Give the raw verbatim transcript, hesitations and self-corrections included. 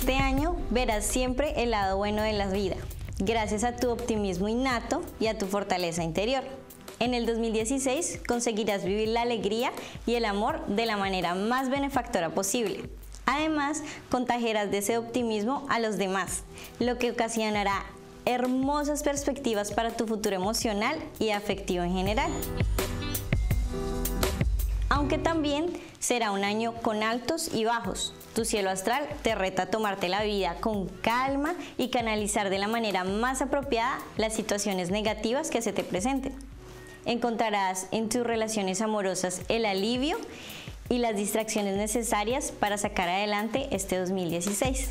Este año verás siempre el lado bueno de la vida, gracias a tu optimismo innato y a tu fortaleza interior. En el dos mil dieciséis conseguirás vivir la alegría y el amor de la manera más benefactora posible. Además, contagiarás de ese optimismo a los demás, lo que ocasionará hermosas perspectivas para tu futuro emocional y afectivo en general. Aunque también será un año con altos y bajos, tu cielo astral te reta a tomarte la vida con calma y canalizar de la manera más apropiada las situaciones negativas que se te presenten. Encontrarás en tus relaciones amorosas el alivio y las distracciones necesarias para sacar adelante este dos mil dieciséis.